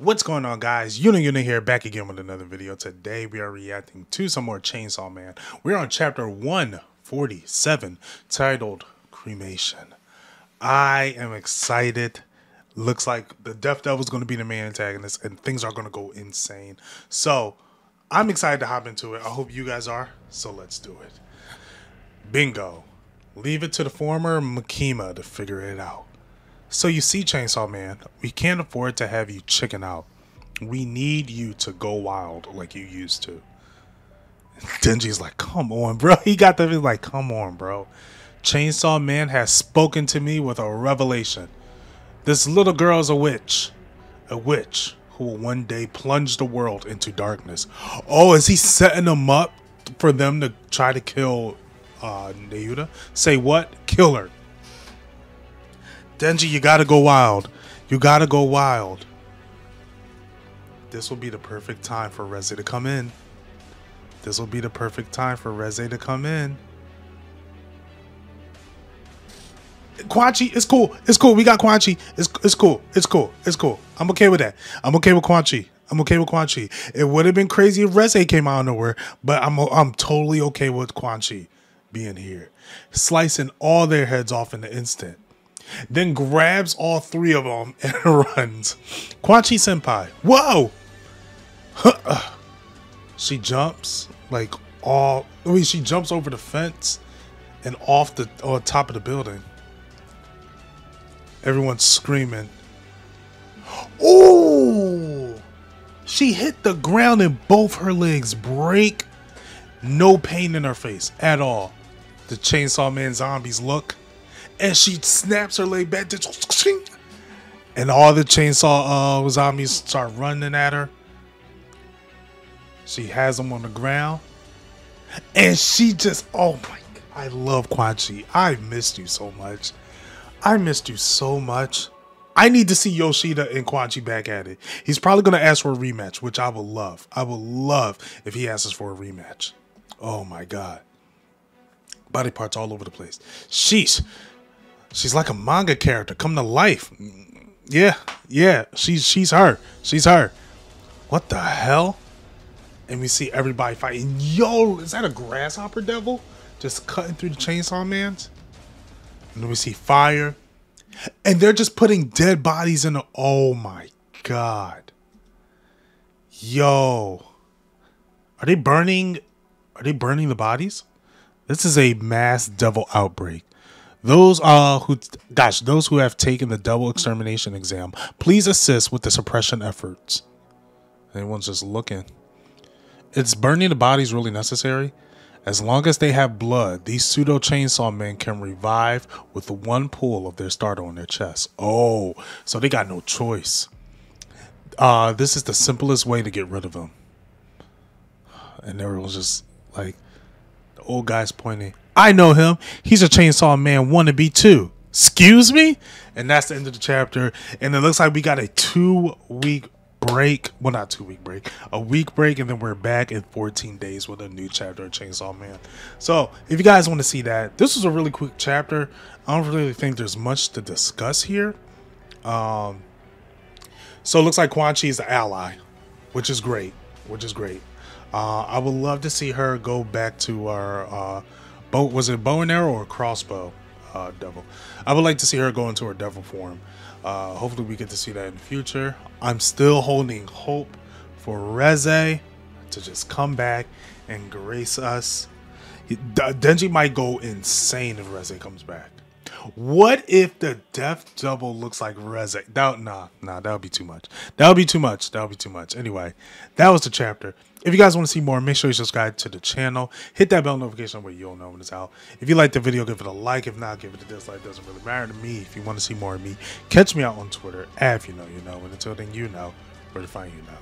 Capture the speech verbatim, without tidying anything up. What's going on, guys? Yuna Yuna here, back again with another video. Today we are reacting to some more Chainsaw Man. We're on chapter one forty-seven, titled Cremation. I am excited. Looks like the Death Devil is going to be the main antagonist and things are going to go insane. So I'm excited to hop into it. I hope you guys are. So let's do it. Bingo. Leave it to the former Makima to figure it out. So you see, Chainsaw Man, we can't afford to have you chicken out. We need you to go wild like you used to. Denji's like, come on, bro. He got the, he's like, come on, bro. Chainsaw Man has spoken to me with a revelation. This little girl is a witch. A witch who will one day plunge the world into darkness. Oh, is he setting them up for them to try to kill uh, Nayuta? Say what? Kill her. Denji, you gotta go wild. You gotta go wild. This will be the perfect time for Reze to come in. This will be the perfect time for Reze to come in. Quanxi, it's cool. It's cool. We got Quanxi. It's it's cool. It's cool. It's cool. I'm okay with that. I'm okay with Quanxi. I'm okay with Quanxi. It would have been crazy if Reze came out of nowhere, but I'm I'm totally okay with Quanxi being here, slicing all their heads off in the instant. Then grabs all three of them and runs. Quanxi Senpai. Whoa! She jumps like all. I mean, she jumps over the fence and off the or top of the building. Everyone's screaming. Oh! She hit the ground and both her legs break. No pain in her face at all. The Chainsaw Man zombies look. And she snaps her leg back. And all the chainsaw uh, zombies start running at her. She has them on the ground. And she just, oh my, I love Quanxi. I missed you so much. I missed you so much. I need to see Yoshida and Quanxi back at it. He's probably going to ask for a rematch, which I will love. I will love if he asks us for a rematch. Oh my God. Body parts all over the place. Sheesh. She's like a manga character come to life. Yeah, yeah. She's she's her. She's her. What the hell? And we see everybody fighting. Yo, is that a grasshopper devil just cutting through the Chainsaw Man's? And then we see fire, and they're just putting dead bodies in the. Oh my God. Yo, are they burning? Are they burning the bodies? This is a mass devil outbreak. Those uh, who, gosh, those who have taken the double extermination exam, please assist with the suppression efforts. Everyone's just looking. Is burning the bodies really necessary? As long as they have blood, these pseudo chainsaw men can revive with the one pull of their starter on their chest. Oh, so they got no choice. Uh, this is the simplest way to get rid of them. And everyone's just like, the old guy's pointing. I know him. He's a Chainsaw Man wannabe too. Excuse me? And that's the end of the chapter. And it looks like we got a two-week break. Well, not two-week break. A week break, and then we're back in fourteen days with a new chapter of Chainsaw Man. So if you guys want to see that, this was a really quick chapter. I don't really think there's much to discuss here. Um, so it looks like Quanxi is an ally, which is great. Which is great. Uh, I would love to see her go back to our... Uh, Bow, was it bow and arrow or crossbow uh, devil? I would like to see her go into her devil form. Uh, hopefully we get to see that in the future. I'm still holding hope for Reze to just come back and grace us. Denji might go insane if Reze comes back. What if the Death Devil looks like Reze? That, nah, nah, that would be too much. That would be too much. That would be too much. Anyway, that was the chapter. If you guys want to see more, make sure you subscribe to the channel. Hit that bell notification where you'll know when it's out. If you like the video, give it a like. If not, give it a dislike. It doesn't really matter to me. If you want to see more of me, catch me out on Twitter, at if you know you know. And until then, you know where to find you now.